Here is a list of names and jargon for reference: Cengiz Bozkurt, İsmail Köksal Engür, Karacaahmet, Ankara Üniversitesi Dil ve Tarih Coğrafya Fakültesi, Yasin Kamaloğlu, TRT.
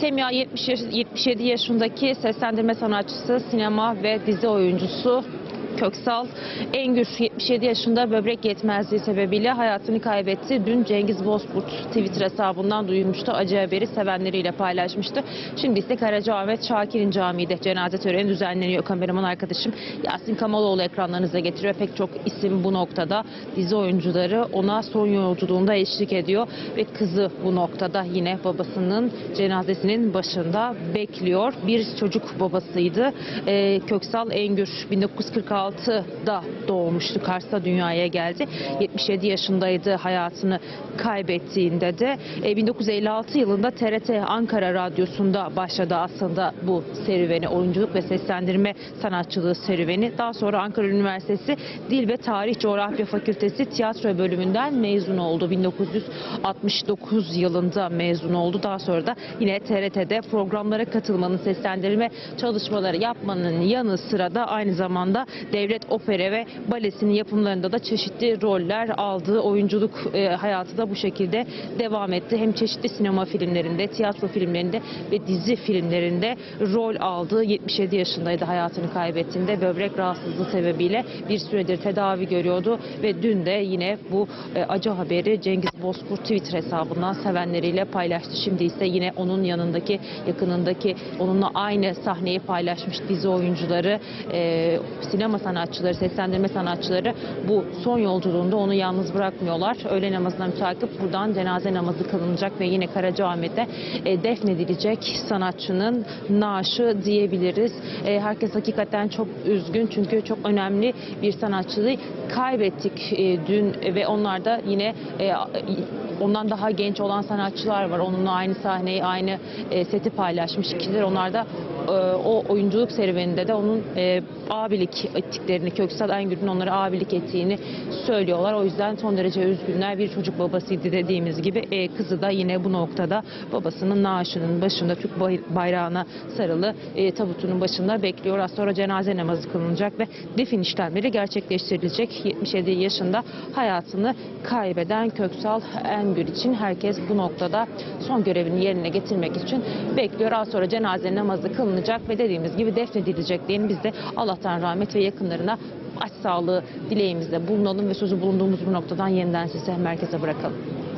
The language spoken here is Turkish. Semiha 77 yaşındaki seslendirme sanatçısı, sinema ve dizi oyuncusu Köksal Engür 77 yaşında böbrek yetmezliği sebebiyle hayatını kaybetti. Dün Cengiz Bozkurt Twitter hesabından duyurmuştu. Acı haberi sevenleriyle paylaşmıştı. Şimdi ise Karacaahmet Şakir'in Camii'de cenaze töreni düzenleniyor. Kameraman arkadaşım Yasin Kamaloğlu ekranlarınıza getiriyor. Pek çok isim bu noktada, dizi oyuncuları ona son yolculuğunda eşlik ediyor. Ve kızı bu noktada yine babasının cenazesinin başında bekliyor. Bir çocuk babasıydı. Köksal Engür 1946'da doğmuştu. Kars'ta dünyaya geldi. 77 yaşındaydı hayatını kaybettiğinde de. 1956 yılında TRT Ankara Radyosu'nda başladı aslında bu serüveni. Oyunculuk ve seslendirme sanatçılığı serüveni. Daha sonra Ankara Üniversitesi Dil ve Tarih Coğrafya Fakültesi tiyatro bölümünden mezun oldu. 1969 yılında mezun oldu. Daha sonra da yine TRT'de programlara katılmanın, seslendirme çalışmaları yapmanın yanı sıra da aynı zamanda devlet opera ve balesinin yapımlarında da çeşitli roller aldığı oyunculuk hayatı da bu şekilde devam etti. Hem çeşitli sinema filmlerinde, tiyatro filmlerinde ve dizi filmlerinde rol aldı. 77 yaşındaydı hayatını kaybettiğinde. Böbrek rahatsızlığı sebebiyle bir süredir tedavi görüyordu ve dün de yine bu acı haberi Cengiz Bozkurt Twitter hesabından sevenleriyle paylaştı. Şimdi ise yine onun yanındaki, yakınındaki, onunla aynı sahneyi paylaşmış dizi oyuncuları, sinema sanatçıları, seslendirme sanatçıları bu son yolculuğunda onu yalnız bırakmıyorlar. Öğle namazına mütakip buradan cenaze namazı kılınacak ve yine Karacaahmet'te defnedilecek sanatçının naaşı diyebiliriz. Herkes hakikaten çok üzgün çünkü çok önemli bir sanatçıyı kaybettik dün ve onlar da yine ondan daha genç olan sanatçılar var. Onunla aynı sahneyi, aynı seti paylaşmış kişiler. Onlar da o oyunculuk serüveninde de onun abilik ettiklerini, Köksal Engür'ün onlara abilik ettiğini söylüyorlar. O yüzden son derece üzgünler. Bir çocuk babasıydı dediğimiz gibi. Kızı da yine bu noktada babasının naaşının başında, Türk bayrağına sarılı tabutunun başında bekliyor. Az sonra cenaze namazı kılınacak ve defin işlemleri gerçekleştirilecek. 77 yaşında hayatını kaybeden Köksal Engür için herkes bu noktada son görevini yerine getirmek için bekliyor. Az sonra cenaze namazı kılınacak ve dediğimiz gibi defnedilecek diyelim. Biz de Allah'tan rahmet ve yakınlarına başsağlığı dileğimizde bulunalım ve sözü bulunduğumuz bu noktadan yeniden size merkeze bırakalım.